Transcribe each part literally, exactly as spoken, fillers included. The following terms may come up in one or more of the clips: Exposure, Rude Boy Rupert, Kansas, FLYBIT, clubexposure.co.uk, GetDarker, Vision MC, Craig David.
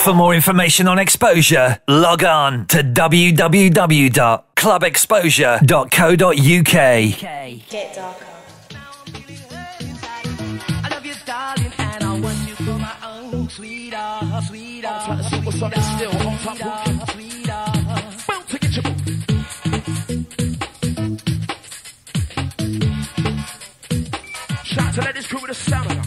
For more information on exposure, log on to w w w dot club exposure dot co dot u k. Get darker. I love you, darling, and I want you for my own, sweetheart, sweetheart, sweetheart, sweetheart, sweetheart. Bound to get your boo. Shout out to let this crew with a stamina.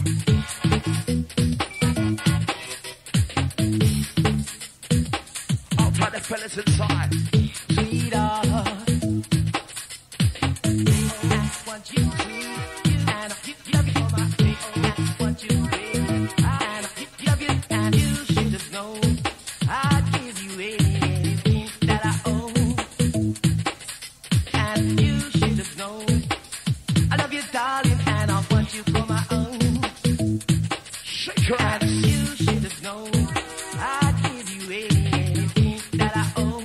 I'll tie the fellas inside. Sweetheart. I want you, and I love you for my sake. I want you, and I love you, and you should just know I'd give you anything that I owe, and you should just know I love you, darling. You for my own. Shake your ass. And you should have known I'd give you anything that I owe.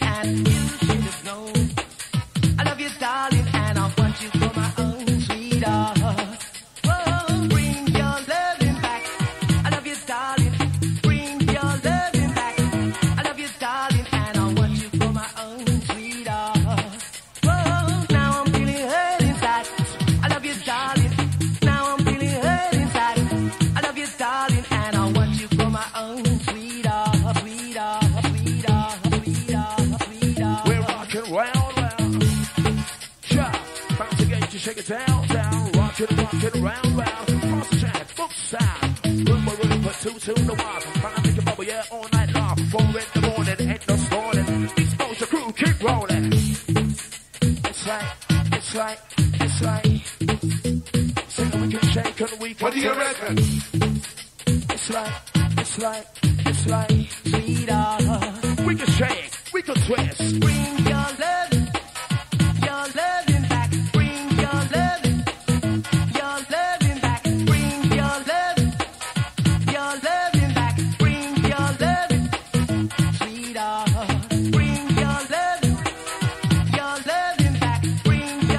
And you should have known I love you, darling, and I want you for my own, sweetheart. Oh, bring your loving back. I love you, darling. Bring your loving back. I love you, darling, and I want you for my own, sweetheart. Oh, now I'm feeling hurt. Darling, now I'm feeling hurt inside. I love you, darling, and I want you for my own, sweetheart, sweetheart, sweetheart, sweetheart, sweetheart. We're rocking round, round. Cha, bounce the gate, you shake it down, down. Rocking, rocking round, round. Cross the chat, book side. Room by room, but two to the wife. I'm thinking bubble, yeah, all night long. Four in the morning, ain't no stalling. Expose your crew, keep rolling. It's like, it's like, it's like. What do you reckon? It's like, it's like, it's like, sweetheart. We can shake, we can twist. Bring your loving, your loving back. Bring your loving, your loving back. Bring your loving, your loving back. Bring your loving, sweetheart. Bring your loving, your loving back. Bring your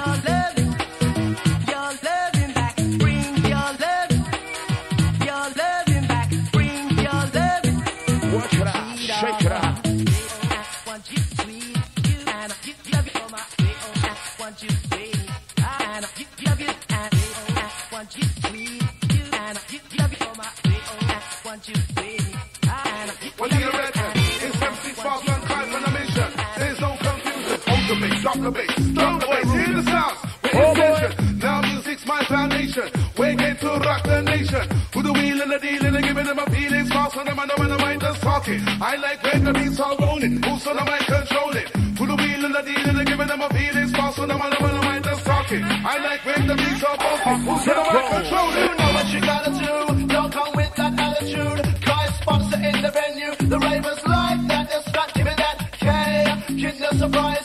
loving, your loving. Drop the bass, drop the bass, hear the sound, we're in now music's my foundation, we're going to rock the nation, to the wheel and the deal and the giving them my feelings, fast on them and the mind that's talking, I like when the beats are rolling, who's on the mic controlling, to the wheel and the deal and the giving them my feelings, fast on them and the mind that's talking, I like when the beats are bumping, who's on the mic controlling, you know what you gotta do, don't come with that attitude, Christ sponsor in the venue, the ravers like that, it's not giving that care, kid no surprise,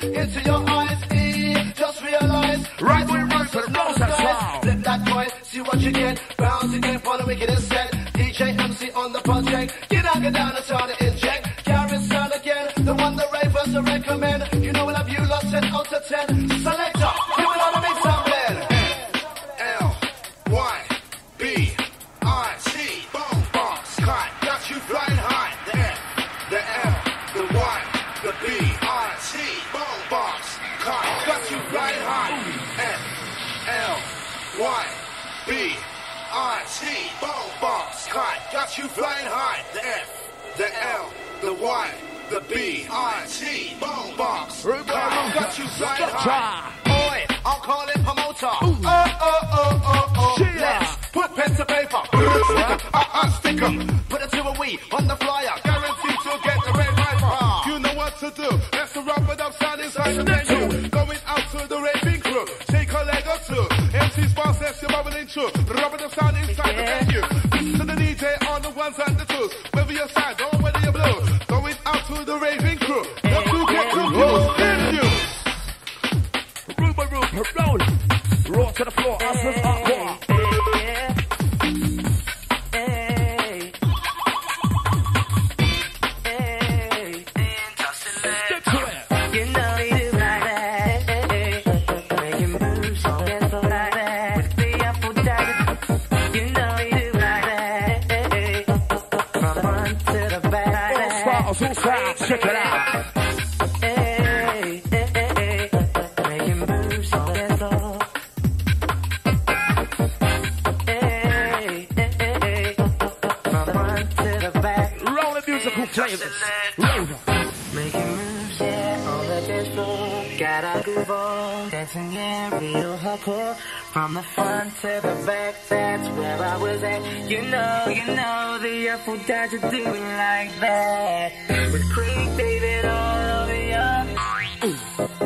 into your eyes, e, just realize, right we run to the nose and sound. Flip that coin, see what you get, bounce again for the wickedest set. D J M C on the project, get out, get down and start to inject. Garrett's sound again, the one the ravers to recommend. You know we'll have you lot ten out of ten. Selector, you will have to make something. L Y B I T, boom, boom, sky, got you flying high. The F, the L, the Y, the B I T. Got you flying high. F L Y B I T. Ball box high. Got you flying high. The F, the L, the Y, the B I T. Ball box high. Got you flying high. Boy, I'm calling promoter. Oh, oh, oh, oh, oh. Let's put pen to paper. I stick 'em. Put it to a wee on the flyer. Guaranteed to get the red right. You know what to do. That's the rubber dub sound inside the venue. Rubber the sound inside yeah. The venue. Listen to the D J on the ones and the twos. Whether you're sad or whether you're blue, going out to the raving crew. Not to get too close, in you. Rude Boy Rupert, roll. Roll to the floor, asses are gone. Hey, Powerful crowd, check it out. From the front to the back, that's where I was at. You know, you know, the awful dad, you do it like that. With Craig David all over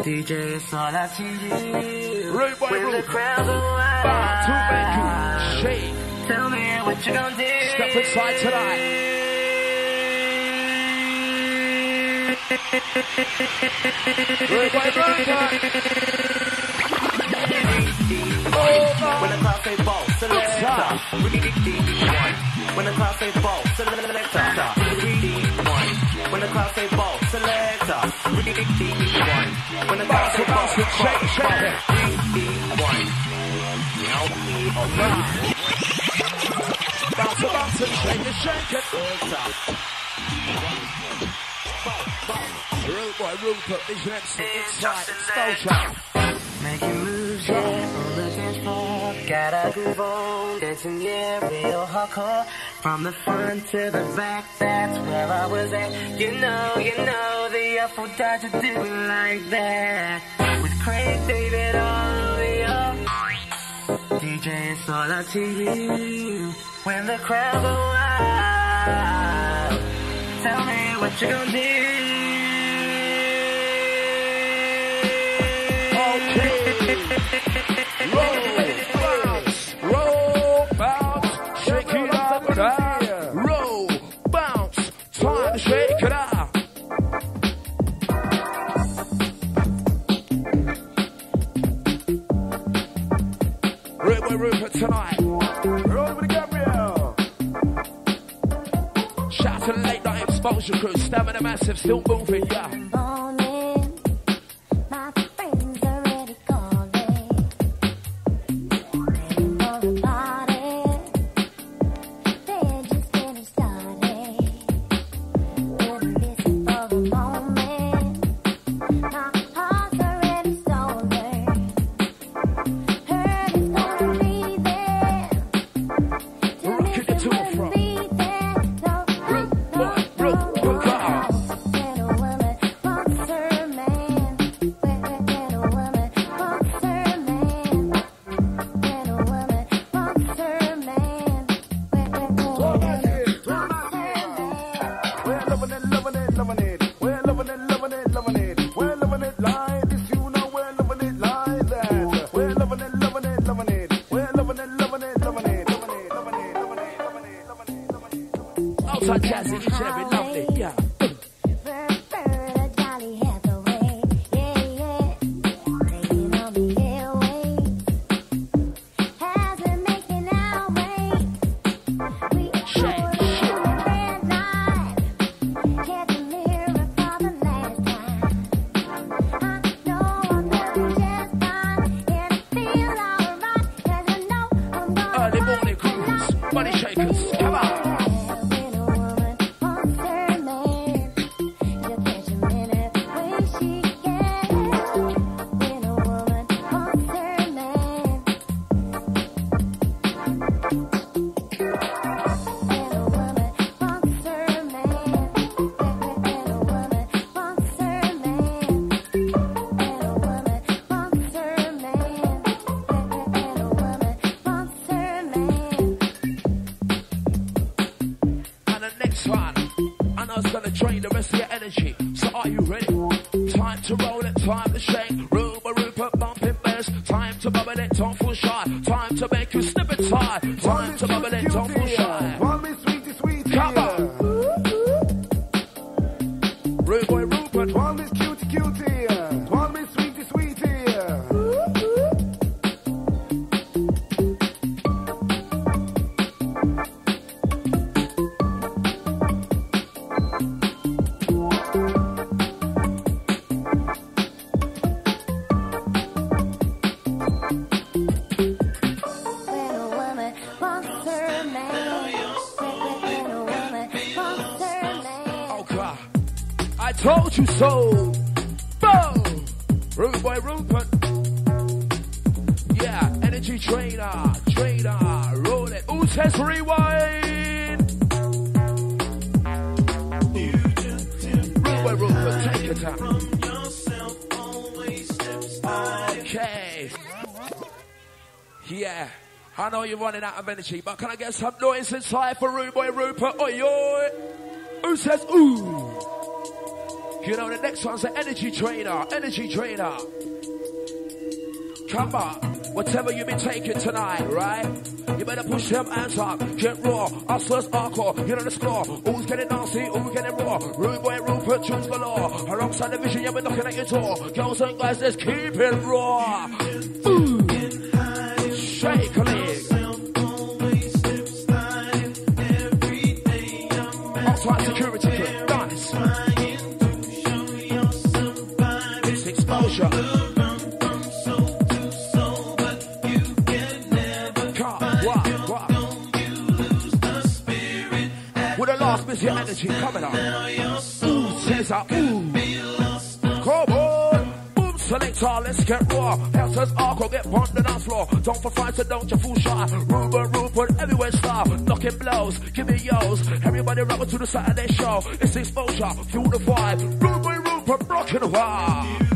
you. D J, it's all I see you. Rude Boy Rupert. When the crowd go wild, shake. Tell me what you gonna do. Step inside tonight. Rude Boy Rupert. When the crowd say ball, so the left up. When the crowd say ball, so the left up. When the crowd say ball, so the left up. When the crowd say ball, so the left up. When the crowd say gotta move on, dancing, yeah, real hardcore. From the front to the back, that's where I was at. You know, you know, the awful dad, you do it like that. With Craig David all over you. D J, it's all up to you. When the crowd go wild, tell me what you gonna do. Okay. Roll. Tonight, roll with Gabriel. Shout to the late night exposure crew, stamina massive, still moving, yeah. Morning, my friends already calling. Waiting for the party, they're just getting started. We're missing for the moment. My heart's already stolen. Monster man. Told you so. Boom. Rude Boy Rupert. Yeah, energy trainer, trainer, roll it. Who says rewind? Rude Boy Rupert, take your time. Okay. Yeah. I know you're running out of energy, but can I get some noise inside for Rude Boy Rupert? Oi, oi. Who says ooh? You know, the next one's the energy trainer, energy trainer. Come on, whatever you've been taking tonight, right? You better push them hands up, get raw, us first hardcore, you know the score. Who's getting nasty, who's getting raw? Rude Boy Rupert, tunes galore. Alongside the vision, yeah, we're knocking at your door. Girls and guys, let's keep it raw. Ooh. Shake a leg. Outside security clip, dance. Exposure. From soul to soul, but you can never come. Walk, walk. You lose the spirit. With a last busy energy coming up. Ooh, says I, ooh. Come on. Boom, selector, let's get raw. Helters, arco, get on the dance floor. Don't for fight, so don't you fool shy. Ruben, Ruben, everywhere star. Knocking blows, give me yo's. Everybody rubber to the Saturday show. It's exposure, fuel the vibe. Ruben, Ruben, rocking the vibe.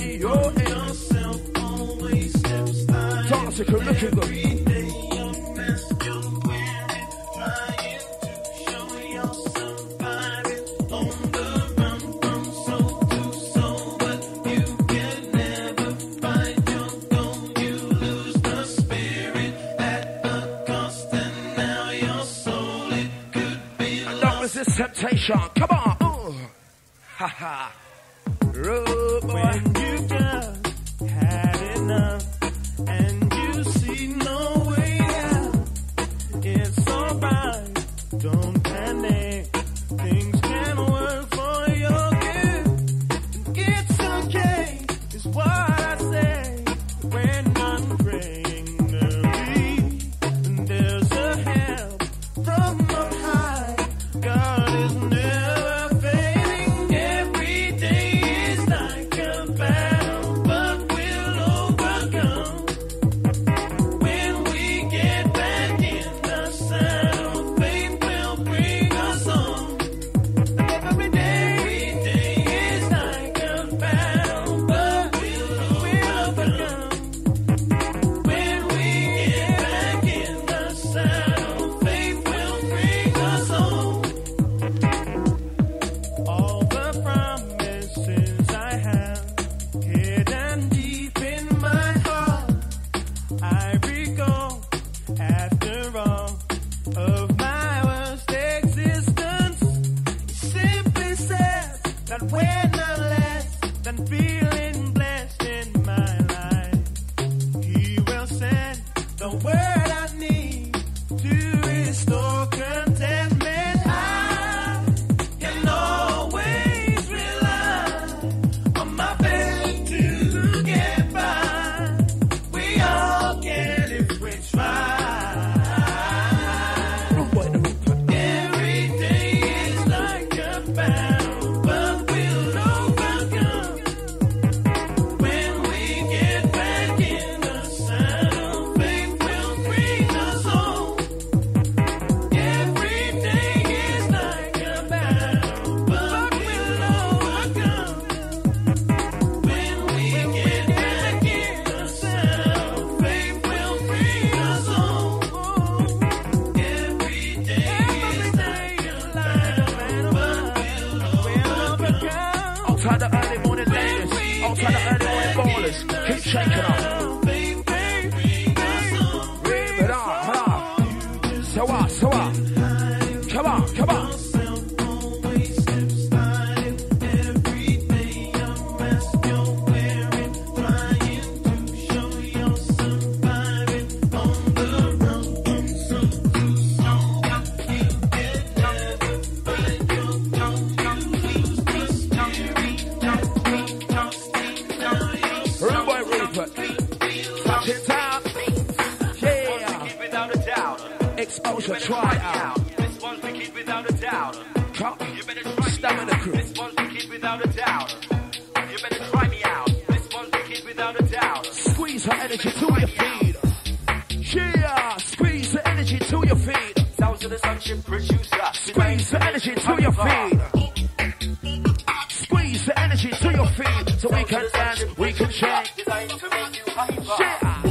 Yourself always steps by. Toxic, looking good. Your mask, you're wearing, trying to show you're surviving. On the run from soul to soul, but you can never find your goal. You lose the spirit at the cost, and now your soul, it could be lost. Don't resist temptation. Come on. Ooh. Ha ha. Rude Boy. When you just had enough and you see no way out, it's alright, don't panic, things can work for your good, and it's okay, is what I say, when I'm praying to there's a help from on high, God is near. Exposure, try out. This one's the kid without a doubt. Come. You better try I'm the crew. This one's the kid without a doubt. You better try me out. This one's the kid without a doubt. Squeeze her energy to your feet. Yeah, squeeze the energy to your feet. Sounds of the sunship producer. Squeeze the energy to your feet. Squeeze the energy to your feet. So we can dance, we can shake. Designed to make you hyper.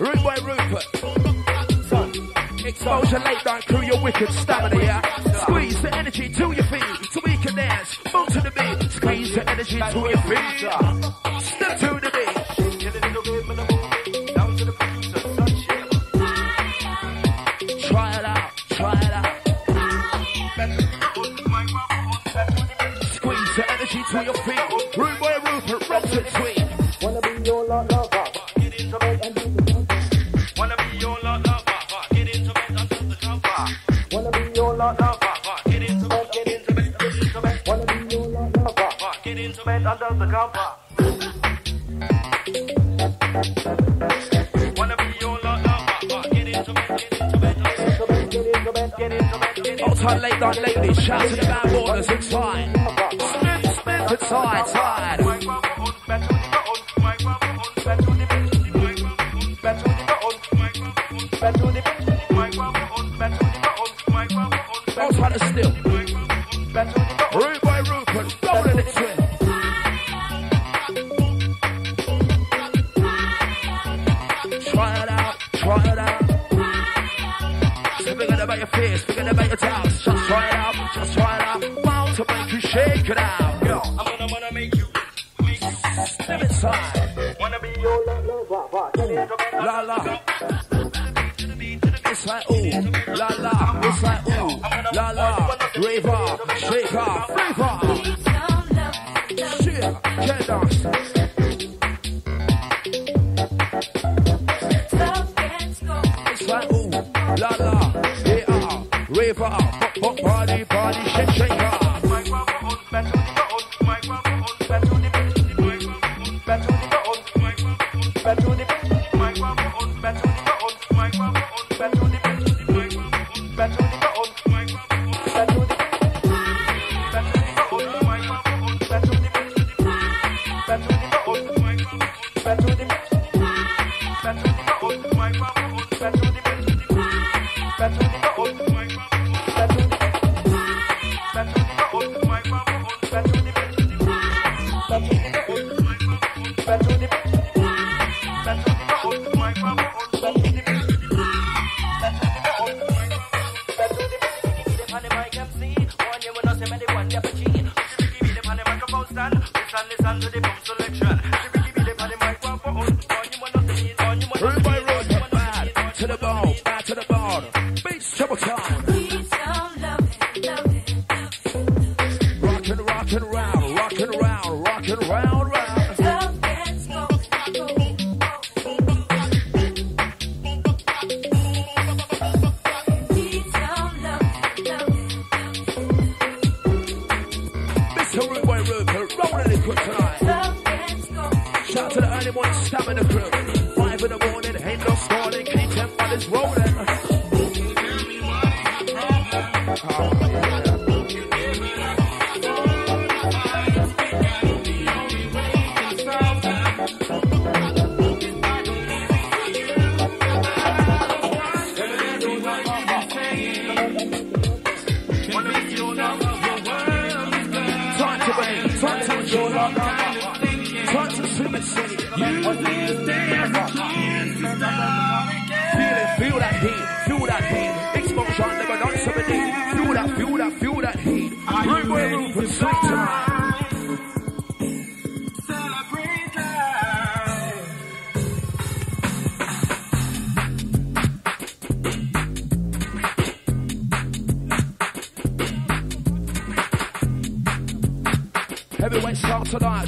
Rude Boy Rupert. Exposure late night crew, your wicked stamina, yeah. Squeeze the energy to your feet. So we can dance, move to the beat. Squeeze the energy to your feet. Step to the beat. To your feet, Rude Boy Rupert, rock to tweet. Wanna be your lot lover, get into bed and do the cover. Wanna be your lot lover, get into bed and do the cover. Wanna be your lot lover, get into bed, get into bed, get into bed. Wanna be your lot lover, get into bed and do the cover. Wanna be your lot lover, get into bed, get into bed, get into bed, get into bed, get into bed. All time late night ladies, shout to the bad borders, it's fine. Side, side. I'll try to steal. Rude Boy Rupert, rolling it in. Try it out, try it out. Say forget about your fears, forget about your doubts. Just try it out, just try it out. Bound to make you shake it out. Step inside. Wanna be your la la la la. It's like ooh la la. It's like ooh la la. Rave off, shake off, rave off. Shit, get dance. It's like ooh la la. Yeah, rave off, pop pop body body shake shake off.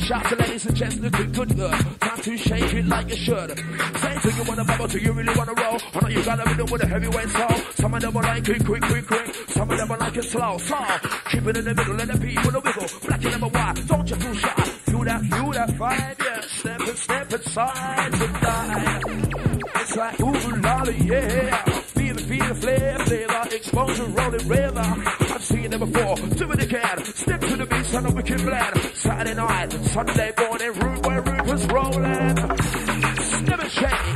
Shout to ladies and gents, looking good, girl. Time to shake it like you should. Say, do you wanna bubble? Do you really wanna roll? I know you gotta be doing with a heavyweight soul. Some of them will like it quick, quick, quick. Some of them will like it slow, slow. Keep it in the middle, let the people wiggle. Black and number one, don't you feel shy. Feel that, feel that vibe, yeah. Step and step inside to die. It's like ooh la yeah. Feel the, feel the flare, flavor. Exposure, rolling river. I've seen it before, doing it again. scared. Step to the beach on a wicked blend. Saturday night, Sunday morning, Rude Boy Rupert's rolling. Never change,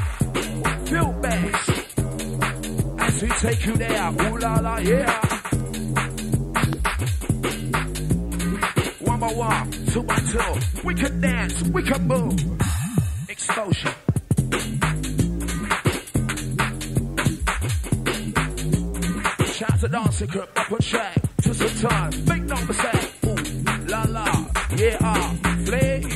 feel bass. As we take you there, ooh la la, yeah. One by one, two by two. We can dance, we can move. Exposure. Shout to dancing group, up a track, to some time, make no mistake. Ooh, la la, yeah, ah, flavor.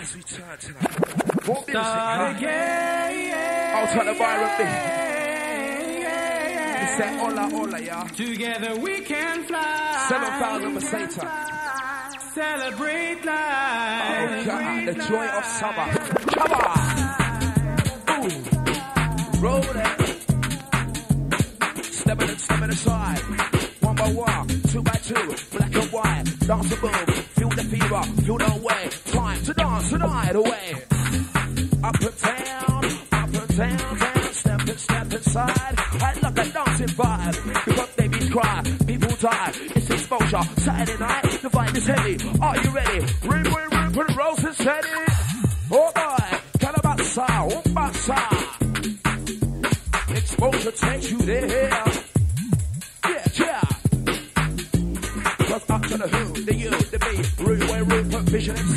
As we turn tonight, more music, huh? I'll turn the viral thing. Say, hola, hola, yeah. Together we can fly. seven thousand Peseta. Celebrate life. Oh, God, the joy of summer. Come on. Ooh. Roll it. Stepping and stepping aside. One by one, two by two. Black and white. Dance and move. Feel the fever. Feel the way. Time to dance tonight away. Up and down. Up and down. down. Step and step inside. I love that dancing vibe, because babies cry, people die, it's exposure, Saturday night, the vibe is heavy, are you ready? Rude Boy Rupert rolls and steady, oh boy, Calabasa, oh basa, exposure takes you there, yeah, yeah, because up to the who, the you, the me, Rude Boy Rupert, Vision M C.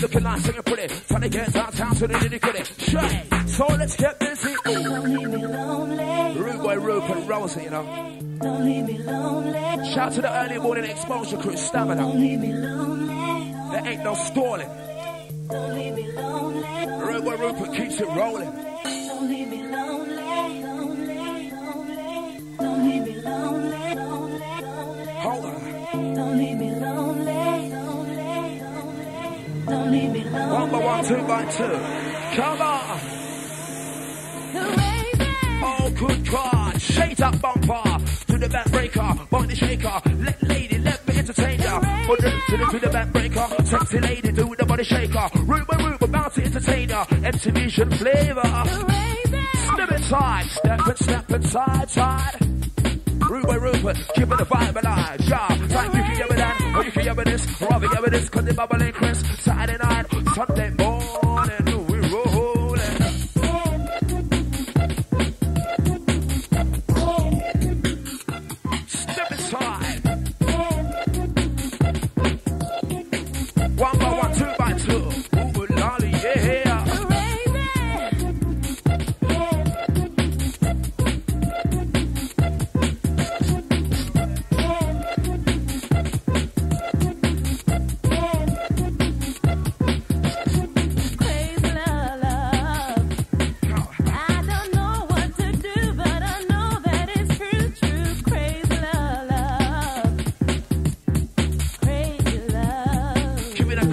Looking like singing pretty, trying to get downtown to the nitty gritty. Shake, so let's get busy. Don't leave me lonely. Rude Boy Rupert Rosie, you know. Don't leave me lonely. Shout to the early morning exposure crew, stamina. Don't leave me lonely. There ain't no stalling. Don't leave me lonely. Rude Boy Rupert keeps it rolling. Don't leave me lonely. Don't leave me lonely. Hold on. Don't leave me lonely. Don't leave me lonely. One by one, two by two. Come on. Oh, good God. Shade up bumper. To the back breaker. Body shaker. Let lady, let me entertain ya. To the, to the back breaker. Sexy lady, do the body shaker. Room by room, about to entertain ya. M C Vision flavor. Step inside. Step and step inside, side. Rude Boy Rupert, keeping the vibe alive. Yeah, time you can give it that, or you can give it this, or I'll be giving it this, cause the bubble ain't crisp. Saturday night, Sunday morning, we rollin'. Step inside. One by one, two by two. Ooh, lolly, yeah.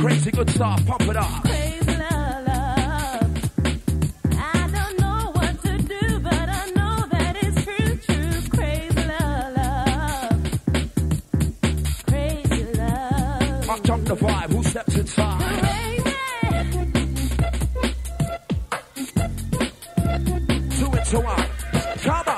Crazy good stuff, pump it up. Crazy love, love. I don't know what to do, but I know that it's true, true. Crazy love, love. Crazy love. I jump the vibe, who steps inside? Crazy. Two and two up. Come on.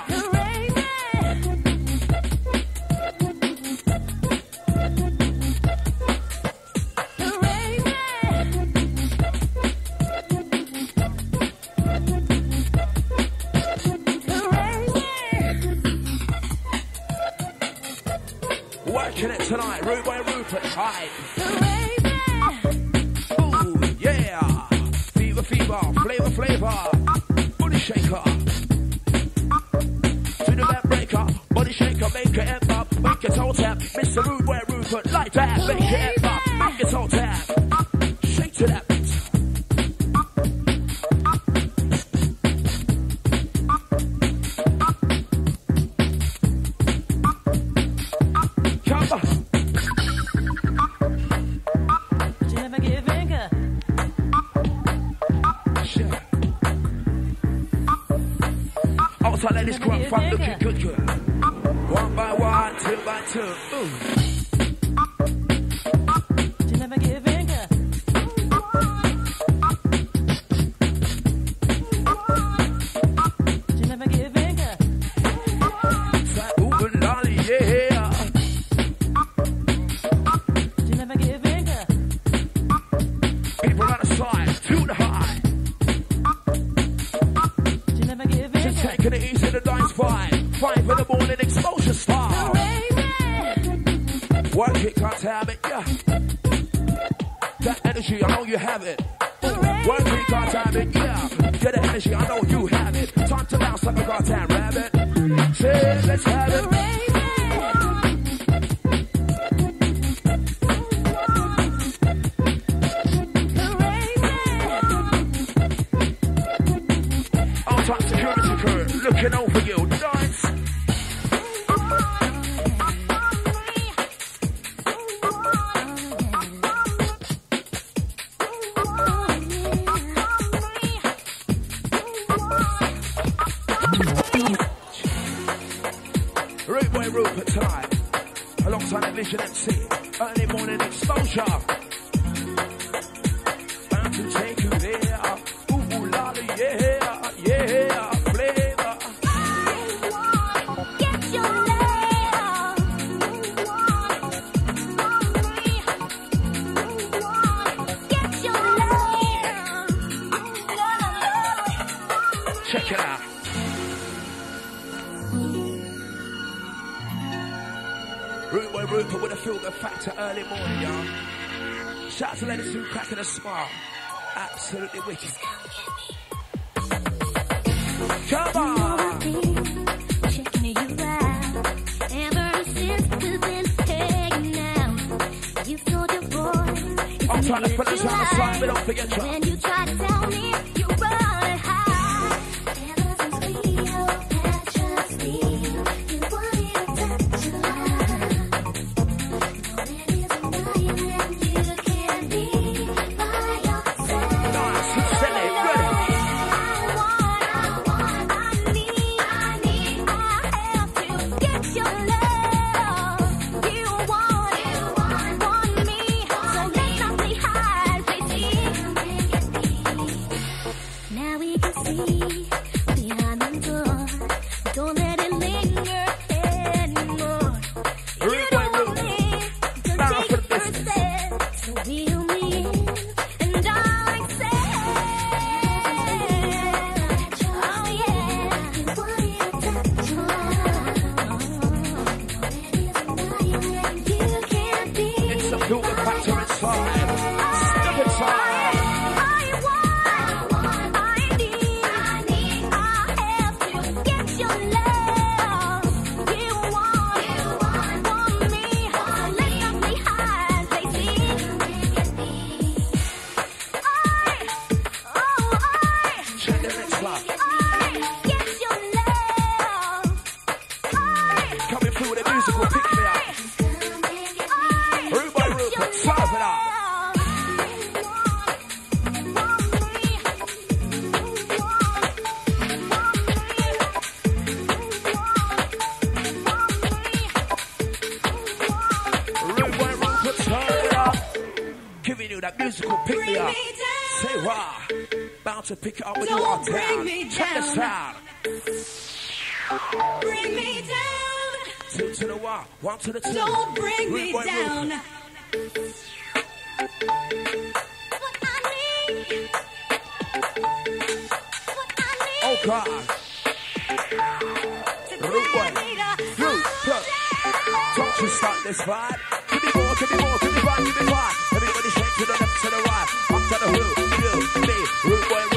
Working it tonight, Rude Boy Rupert, right. Ooh, yeah. Fever, fever, flavor, flavor. Body shaker. To the back breaker, body shaker, make it amp up, make it toe tap. Mister Rude Boy Rupert, like that, make it amp up, make it toe tap. Shake to that beat. So let this crop from looking good, good. One by one, two by two. Ooh. Rude Boy Rupert tonight, alongside that Vision M C, early morning exposure. Bound to take you there, ooh, ooh la la, yeah, yeah, flavor. Get your layer, get your layer. Check it out. Rude Boy Rupert with a feel good factor early morning, y'all. Shout out to ladies who crack in a smile. Absolutely wicked. Come on! Checking you out. Ever since we've been hanging out, you told your boy. I'm trying to put this on the side, but don't forget you. When you try to tell me, you run high. Ever since we all had just me. To pick it up with you all down. Check this out. Bring me down. Two to the one, one to the two. Don't bring me down. What I need. What I need. Oh God. Rude Boy. Rude. Look. Don't you start this vibe. Give me more, give me more, give me five, give me five. Everybody shake to the left, to the right. Up to the who, you, me, Rude Boy. No!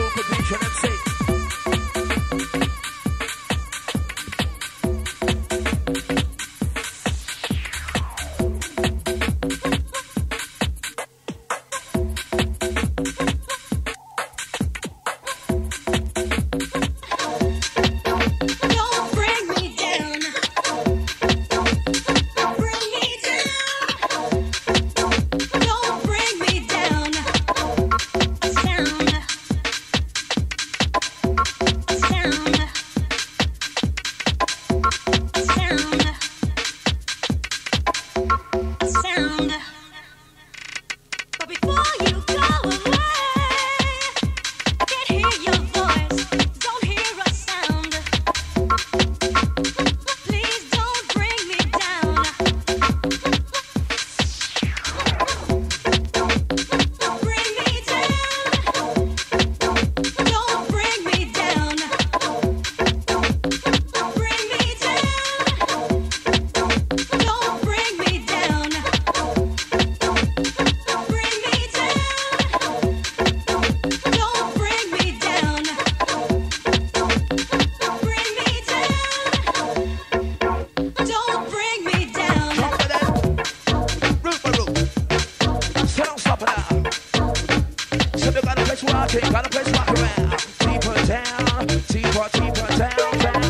market, gotta play smack around. Deeper down, deeper, deeper down, down.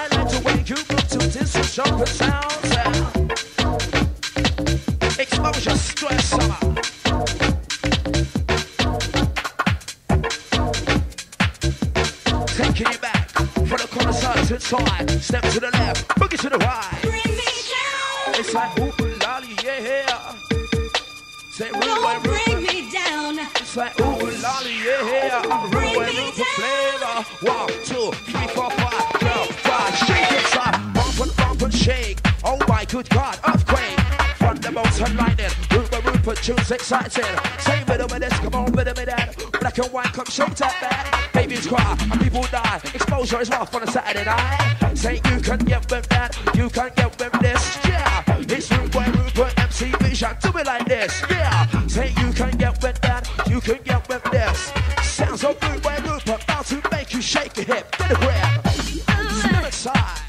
I like the way you move to this sharper sound, sound. Expose your stress, summer. Taking it back, from the corner side to the side. Step to the left, boogie to the right. Bring me down. It's like ooh lolly, yeah. Say, Rude Boy Rupert. It's like, ooh, lolly, yeah, I'm the Rude Boy Rupert flavor. One, two, three, four, five, girl, five, shake it up, bump and bump and shake. Oh my good God, earthquake. From the mountain lightning, Rude Boy Rupert tunes exciting. Say, rhythm with this, come on, rhythm with that. Black and white, come shake that back. Babies cry and people die. Exposure is rough on a Saturday night. Say, you can get with that, you can get with this, yeah. It's Rude Boy Rupert, M C Vision, do it like this, yeah. Say, you can get with that. You can get with this. Sounds so good when Rupert about to make you shake your hip. Get a grab. Step aside.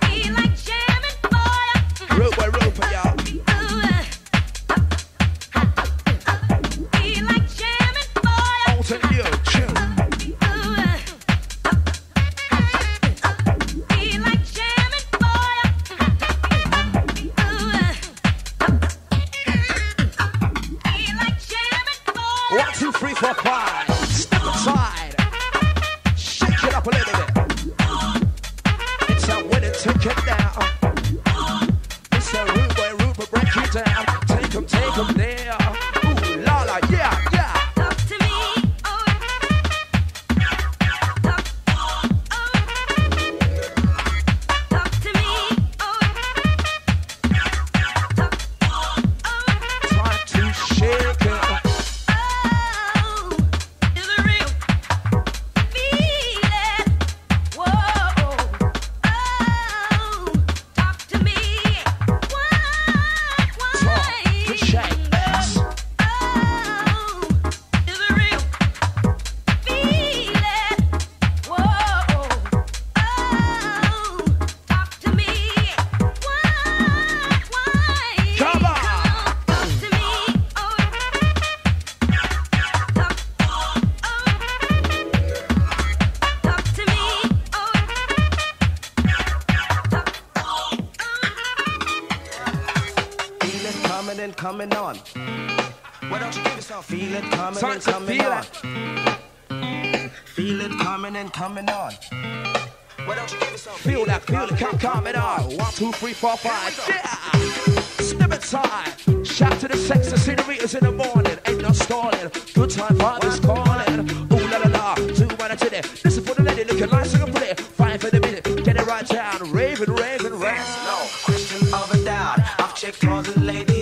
Be like jamming, boy. Rude Boy Rupert, y'all. Be like jamming, boy. On to you, tune. Be like jamming, boy. One, two, three, four, five. Step aside. Shake it up a little bit. It's a winner, take it down. It's a Rude Boy Rupert, break you down. Take him, take him there. Ooh, la la, yeah, yeah. Talk to me. Talk to me. Time to shake it. Coming on. Why don't you give yourself? Feel it coming Start and coming feel on. It. Feel it coming and coming on. Why don't you give yourself? Feel that, feel it, come coming on. One, two, three, four, five. Yeah. Step aside. Shout to the sex, the senoritas in the morning. Ain't no stalling. Good time, father's calling. Ooh la la la. Do what I did it. This is for the lady looking like so pretty. Fine for the minute. Get it right down. Raving, raving, raving. No question of a doubt. I've checked all the ladies.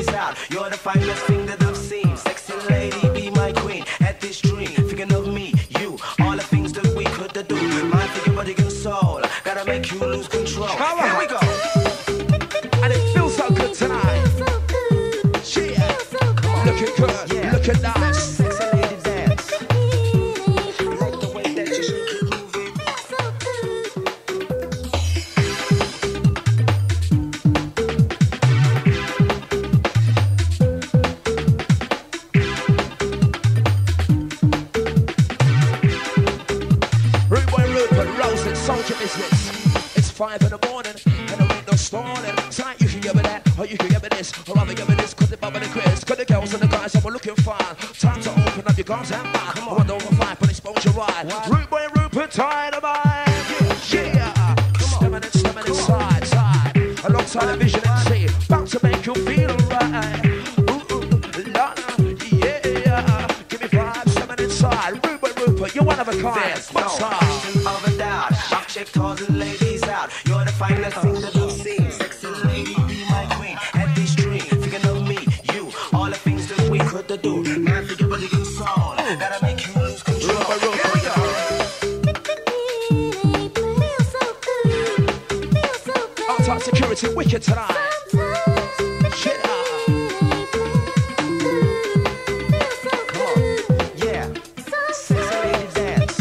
You're the finest thing that I've seen. Sexy lady, be my queen. At this dream, thinking of me, you. All the things that we could do. Mind for your body and soul. Gotta make you lose control. All right. Here we go. And it feels so good tonight. It feels so good. Yeah. So good. Looking good, yeah. Looking nice. Sexy lady dance. Rock the way that you should keep moving. So good. Soldier business. It's five in the morning and there ain't no stalling. Tonight you can give me that, or you can give me this, or rather give me this. Cause the bubble and the Chris, cause the girls and the guys are looking fine. Time to open up your guns and mind. Come on, one over five, but expose your ride. Rude Boy Rupert, tired of mine. Yeah, come on, stepping inside, side, alongside a Vision M C, about to make you feel alright. Ooh, ooh, la, yeah, give me vibes, stepping inside. Rude Boy Rupert, you're one of a kind. What's up? Check all the ladies out. You're the finest thing that I've seen. Sexy lady, be my queen. At this dream, thinking of me, you. All the things that we could do. Now think about your soul. Gotta make you lose control. Rude Boy Rupert. Here we go. Feel so good. Feel so good. Outside security, wicked tonight. Shit up. Feel so good. Come on. Yeah. Sexy lady dance.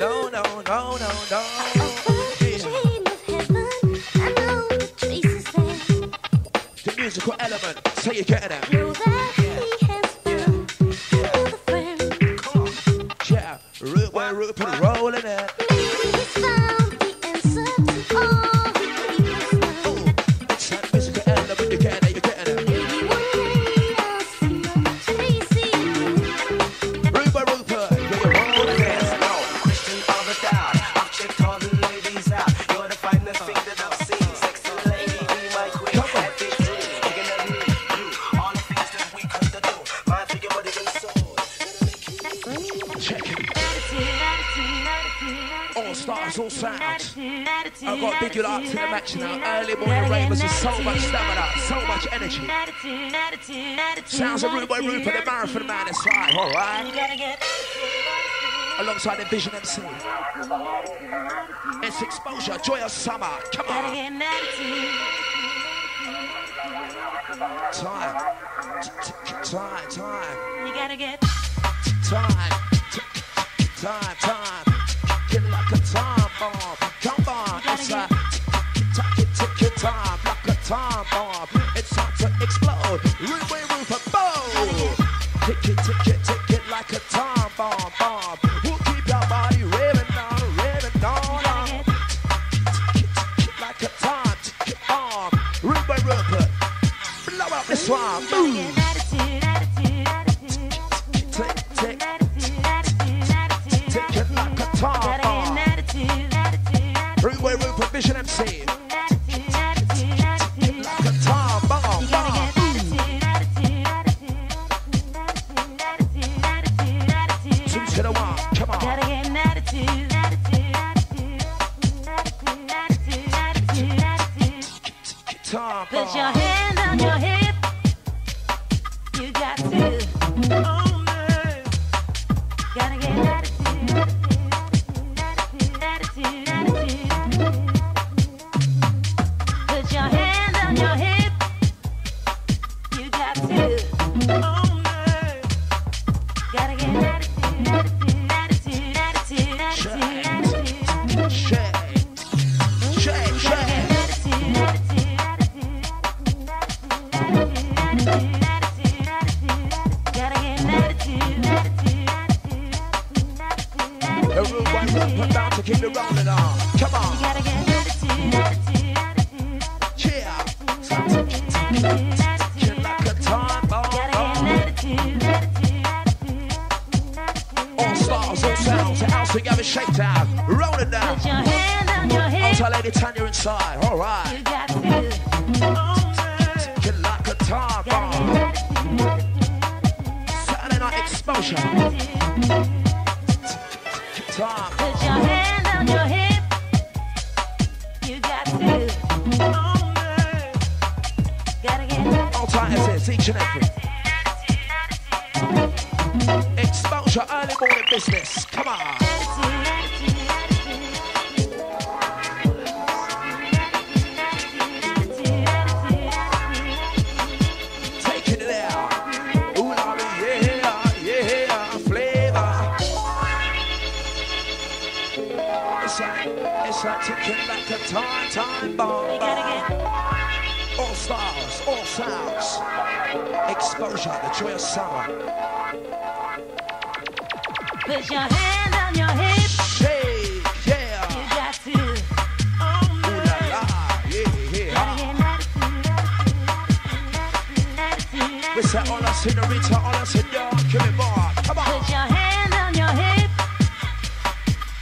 No, no, no, no, no. The musical element, so you're getting it. Know that he has found another friend. Come on. Yeah, Rude Boy Rupert rolling it. Maybe he's found the answer to all he needs. Ooh, it's that musical element, you're getting it, you're getting it. Maybe one day I'll see my Tracy. Rude Boy Rupert, yeah, you're rolling it. There's no question of a doubt. I've checked all the ladies out. You're the finest thing that I've seen. Sexy lady, be my queen. Come on. All stars, all sounds. I've got big you up to the match now. Early morning ravers with so much stamina, so much energy. Sounds of Rude Boy Rupert, the marathon man inside, all right? Alongside the Vision M C. It's Exposure, joyous summer, come on. Time, time, time. You gotta get time, time, time. Time bomb, come on, it's a ticket, ticket time, like a time bomb. It's time to explode. Rude Boy Rupert, boom! Ticket, ticket, ticket, like a time bomb, bomb. We'll keep your body raving on, raving on, on. Ticket, ticket, like a time, ticket bomb. Rude Boy Rupert, blow up this one, boom! Rude Boy Rupert, Vision M C. Put your hand on your hip. You got to. Oh, man. Gotta get an attitude. We're bound to keep it rolling on. Come on. You gotta get attitude, attitude, attitude. Yeah. Get like a time bomb. Gotta get attitude, attitude, attitude, attitude. All stars, all sounds, the house together, shake down, roll it down. Put your hand on your hip. Also, Lady Tanya inside. All right. You got to get like a time bomb. Saturday night Exposure. Put your hand on your hip. You got to. Oh, man. Gotta get it. All tight as it is, each and every. Exposure, early morning business. Come on. It's like ticking like a time, time bomb. All stars, all sounds. Exposure, the joy of summer. Put your hand on your hip. Shake, yeah. You got to. Oh, ooh la la, yeah, yeah. We say hola senorita, hola senor, give me more. Come on. Put your hand on your hip.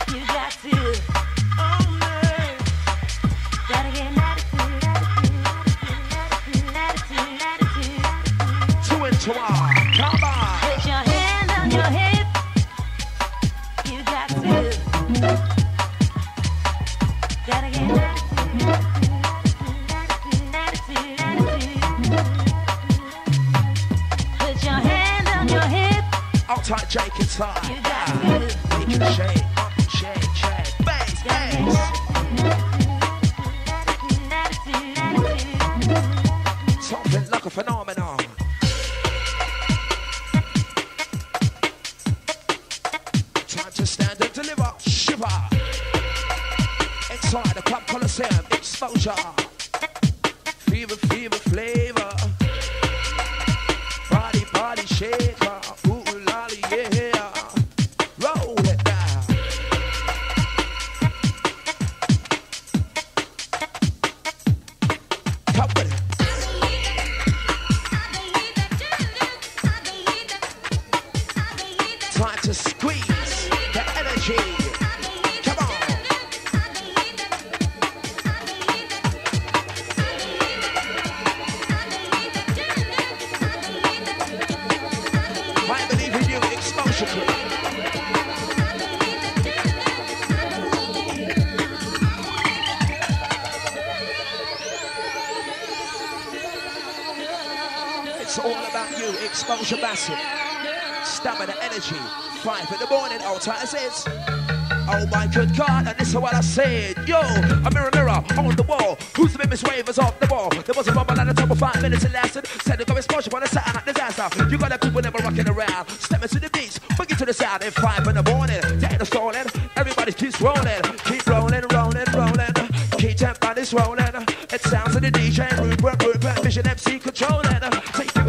You got to. Come on. Put your hand on your hip. You got to. Gotta get attitude. Put your hand on your hip. I'll tight Jake inside. You got to. Make it shake, up and shake, shake. Bass, bass. Something like a phenomenon. Time to stand and deliver, shiver. inside the club Coliseum. Exposure. Fever, fever, flavor. Body, body shaker. Ooh, lolly, yeah. Roll it down. Come with it. I believe it. I believe it. I believe it. I believe it. Time to squeeze the energy. Exposure massive. Stamina, energy. Five in the morning, old tight as is. Oh my good God, and this is what I said. Yo, a mirror, mirror, on the wall. Who's the biggest wavers off the wall? There was a bubble at the top of five minutes it lasted. Said to go exposure when I sat out disaster. You got a people never rocking around. Stepping to the beach, boogie to the sound. At five in the morning, getting stolen. Everybody keeps rolling. Keep rolling, rolling, rolling. Keep that body's rolling. It sounds like the D J, Rude Boy Rupert, Vision M C controlling.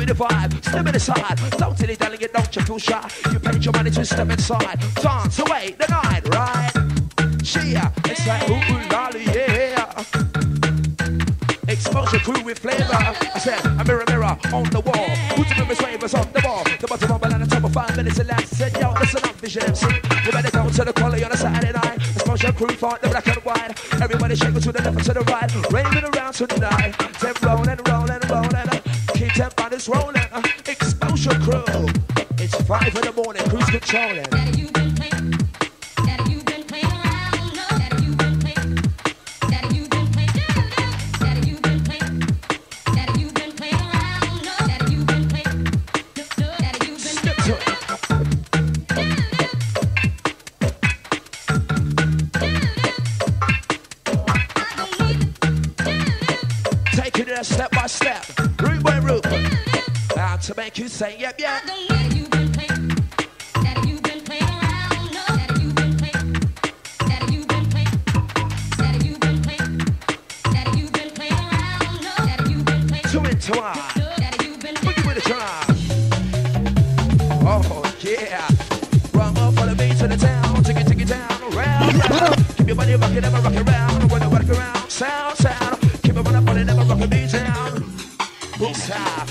The vibe, step inside. Don't tell it, delegate, don't you feel shy. You paid your money to step inside. Dance away the night, right? Cheer, it's like ooh, ooh, lolly, yeah. Exposure crew with flavor. I said, a mirror, mirror on the wall. Who's the biggest wavers on the wall? The bottom of the top of five minutes elapsed. Said, yo, listen up, Vision M C. You better go to the quality on a Saturday night. Exposure crew, fight the black and white. Everybody shake to the left and to the right. Raving around tonight. Then roll and roll and roll and keep them bodies rolling, uh, exposure crew. It's five in the morning, who's controlling? Daddy, you've been playing, Daddy, you've been playing around, no. Daddy, you've been playing, Daddy, you've been playing, Daddy, you've been playing, Daddy, you've been playing around, no. Daddy, you've been playing, no. Daddy, you've been playing. Taking it step by step. Bound to make you say yep, yep. Daddy, you've been playing. Daddy, you've been playing around. No. Daddy, you've been playing. Daddy, you've been playing. Daddy, you've been playing. Daddy, you've been playing around. No. Daddy, you've been playing. Two and two are. Daddy, you've been playing. Look at the drive. Oh, yeah. Run up, follow me to the town. Take it, take it down. Round, round. Keep your body rocking, never rock around. Wanna rock around. Sound, sound. Keep it on up, body, never rocking me down. Bullseye,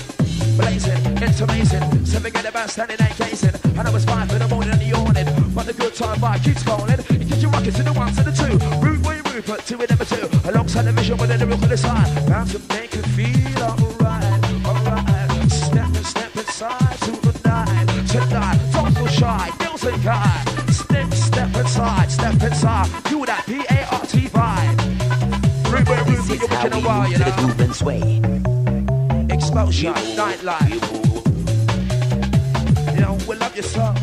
blazing, it's amazing. Something at the band standing and gazing. I know it's five in the morning and the yawning, but the good time vibe keeps calling. It gives you rockets in the ones and the two. Rude Boy Rupert, two and number two. Alongside the vision with a lyrical design. Bound to make you feel alright, alright. Step and step inside to the night. Tonight, don't feel shy, girls and guys. Step, step inside, step inside. Do that B A R T vibe. Rude Boy Rupert, you're working a while, you know. To the groove and sway. Exposure, nightlife. You know, we love your soul.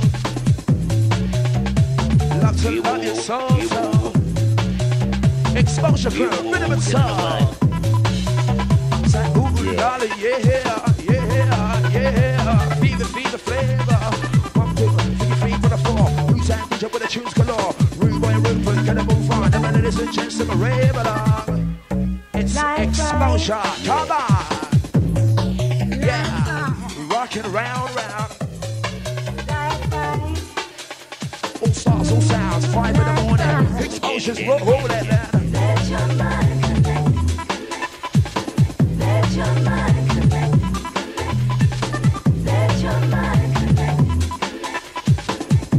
Love to love your soul, soul. Exposure crew, rhythm and soul. Say, ooh, ooh, darling, yeah, yeah, yeah. Be the, be the flavor. One, two, three, three, for the four. Who's that D J with the tunes galore? Rude Boy Rupert, gonna move on. Never let this chance to rave along. It's exposure, come on. Rockin' round, round. All stars, all sounds, five in the morning. Exposures, roll, roll it down. Let your mind connect. Let your mind connect. Let your mind connect.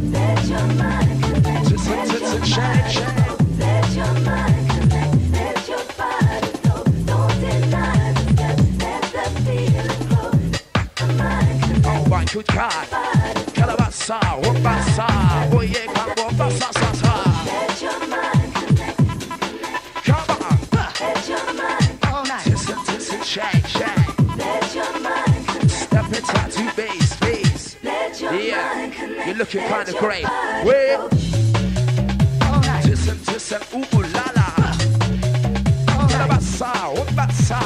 Let your mind connect. Just hit, hit, hit, shake, shake. Let your mind connect. Let your body go. Don't deny the steps. Let the feeling flow. My good God, Calabasa, Wabasa, Boye, Wabasa, Sasa. Let your mind connect. Come on, let your mind connect. Tis and tis and shake, shake. Let your mind connect. Step in tattoo base, please. Let your yeah. mind connect. You're looking kind of great. Well, tis and tis and ooh la la. Calabasa, Wabasa.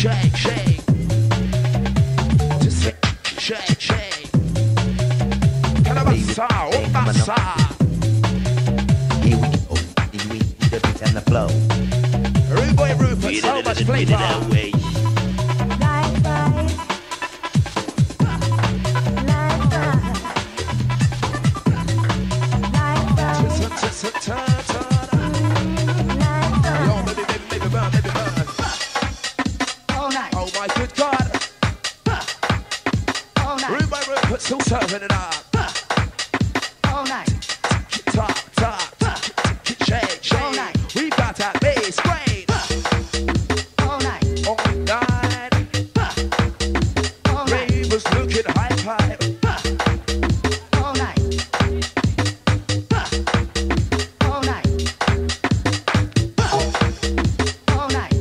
Shake, shake. Just shake, shake. side, on that side. Here we go, back the week, the beat and the flow. Rude Boy Rupert, so much flavor. Life, life, life, life, life. Still serving it up. All night. Tick tock, tock, tick tick shake, shake. We got that bass great. All night. All night. All night. Ray was looking high five. All night. All night. All night. All night.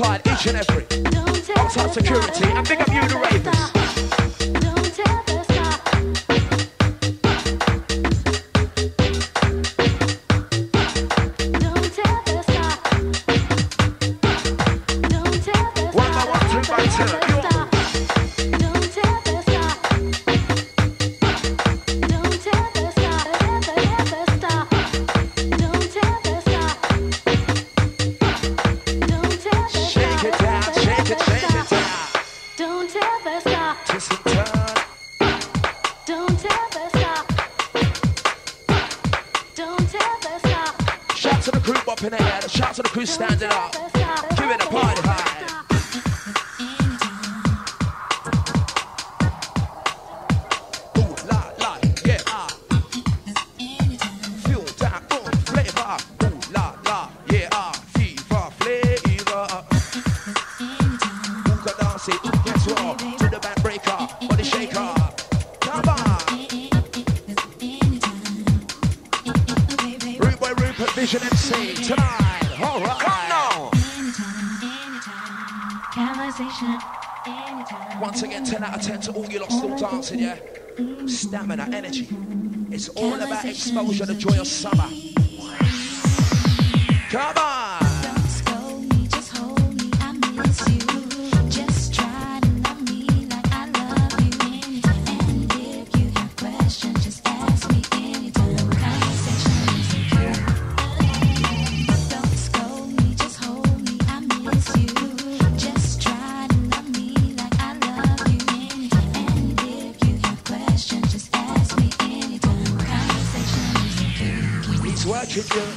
Inside each and every outside security and pick up you the ravers. Vision M C tonight. All right. Come now. Anytime, once again, ten out of ten to all you lot still dancing, yeah? Stamina, energy. It's all about exposure, the joy of summer. Come on. Don't scold me, just hold me. I miss you. Just try to love me like I love you. And if you have questions, just ask me anytime. Working girl,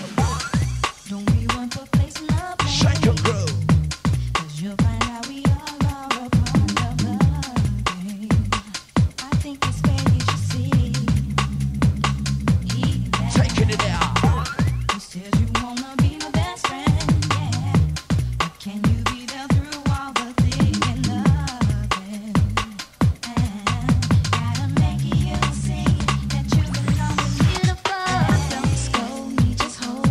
don't we want to place love? Shake your girl, 'cause you'll find out we all are a part of loving. I think it's fair you should see. Taking it out. You said you wanna be my best friend, yeah. But can you be there through all the thinking, loving? Gotta make you see that you belong. Hold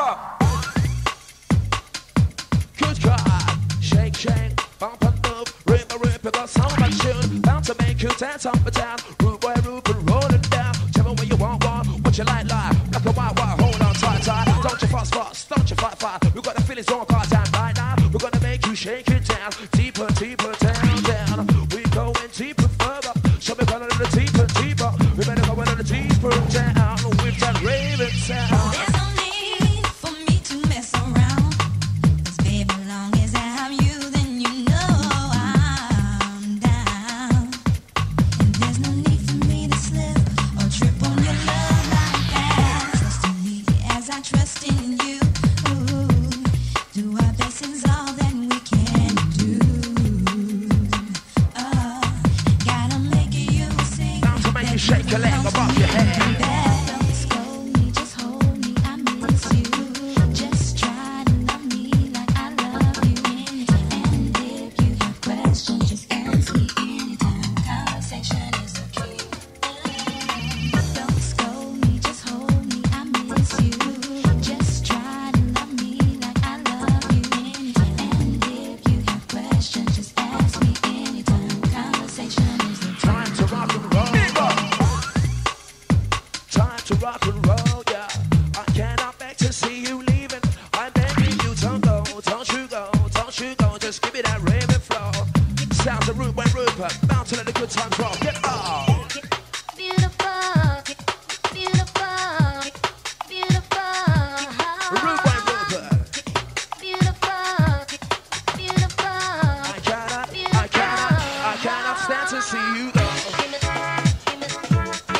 over. Good God, shake, shake, bump and move, rip and rip, that's how I shoot. Bound to make you dance up and down. Rude boy, Rupert, roll it down. Tell me what you want, want, what you like, like. Black and white, white, hold on tight, tight. Don't you fast, fast, don't you fight, fight. We got the feelings on card down right now. We're gonna make you shake it down, deeper, deeper, down, down. We going deeper, further. Show me going a little deeper, deeper. We better go a little deeper down. We've done raving sound. Shake your leg above your head. Don't scold me, just hold me. I miss you. Just try to love me like I love you. And if you have questions, just ask me anytime. Conversation is okay. Don't scold me, just hold me. I miss you. Just try to love me like I love you. And if you have questions, just ask me anytime. Conversation is okay. Time to rock and roll. To rock and roll, yeah. I cannot beg to see you leaving. I'm begging you, don't go, don't you go, don't you go. Just give me that raving flow. Sounds of Rude Boy Rupert, bound to let the good times roll. Get off. Beautiful, beautiful, beautiful. Rude Boy Rupert. Beautiful, beautiful. I cannot, I cannot, I cannot stand to see you go.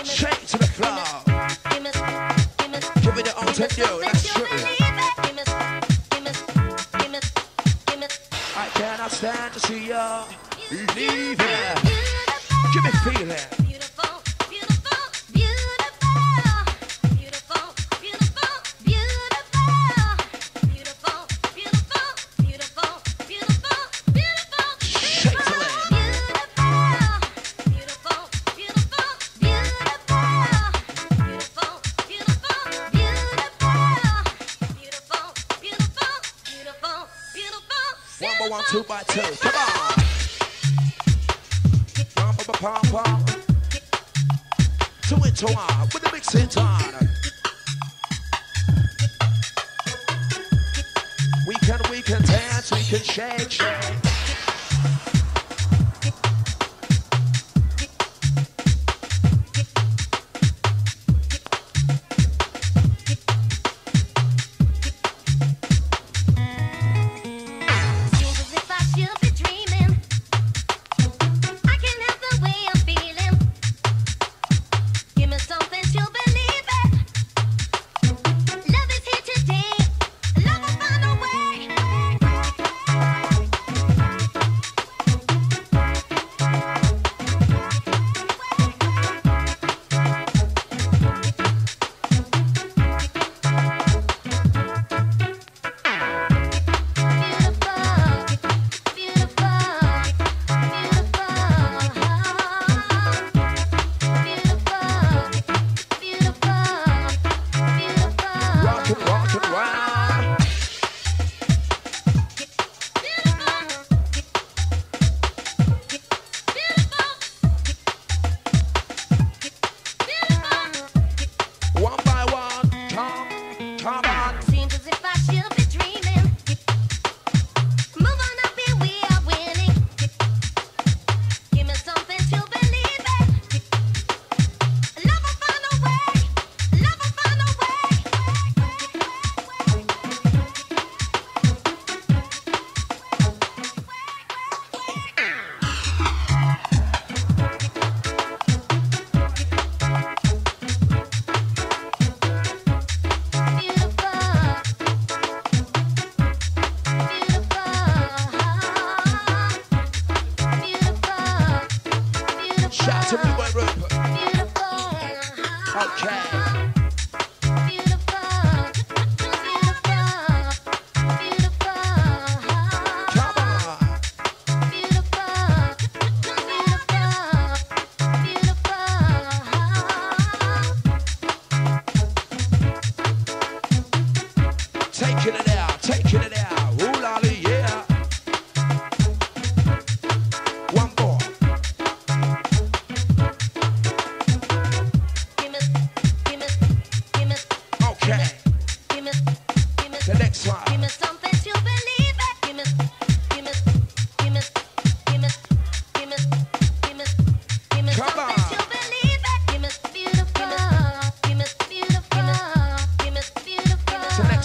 Shake to the floor. Yo, that's true. I cannot stand to see y'all leaving. Give me feeling. Beautiful, beautiful, beautiful. Beautiful, beautiful, beautiful. Beautiful, beautiful, beautiful, beautiful, beautiful. Shake the leg. Beautiful, beautiful, beautiful. Beautiful, beautiful, beautiful. One by one, two by two, come on. Pom pom pom pom. Two into one, with the mix in time. We can, we can dance, we can shake, shake. Okay.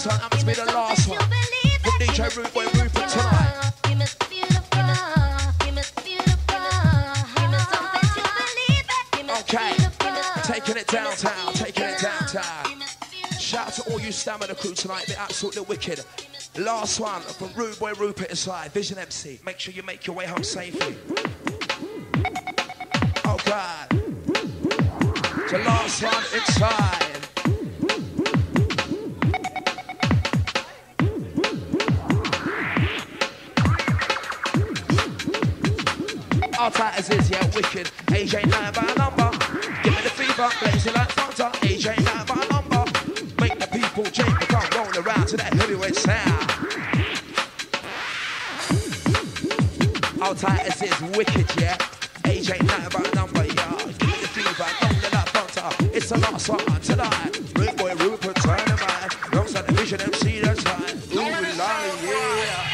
last one, it's me the last one. With D J Rude Boy Rupert tonight. Give me something to believe in. Okay, taking it downtown, taking it downtown. Shout out to all you stamina crew tonight, they're absolutely wicked. Last one from Rude Boy Rupert inside, Vision M C. Make sure you make your way home safely. Oh God. The last one inside. Our tight as is, yeah, wicked. A J nine by number. Give me the fever, blazing like thunder. A J nine by number. Make the people jump, the car rolling around to that heavyweight sound. Our tight as is, wicked, yeah. A J nine by number, yeah. Give me the fever, thunder like thunder. It's the last one tonight. Rude Boy Rupert, turn the mind. Don't start the Vision M C, that's right. Ooh, lie, yeah.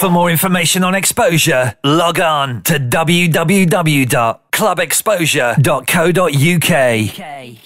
For more information on Exposure, log on to w w w dot club exposure dot co dot u k.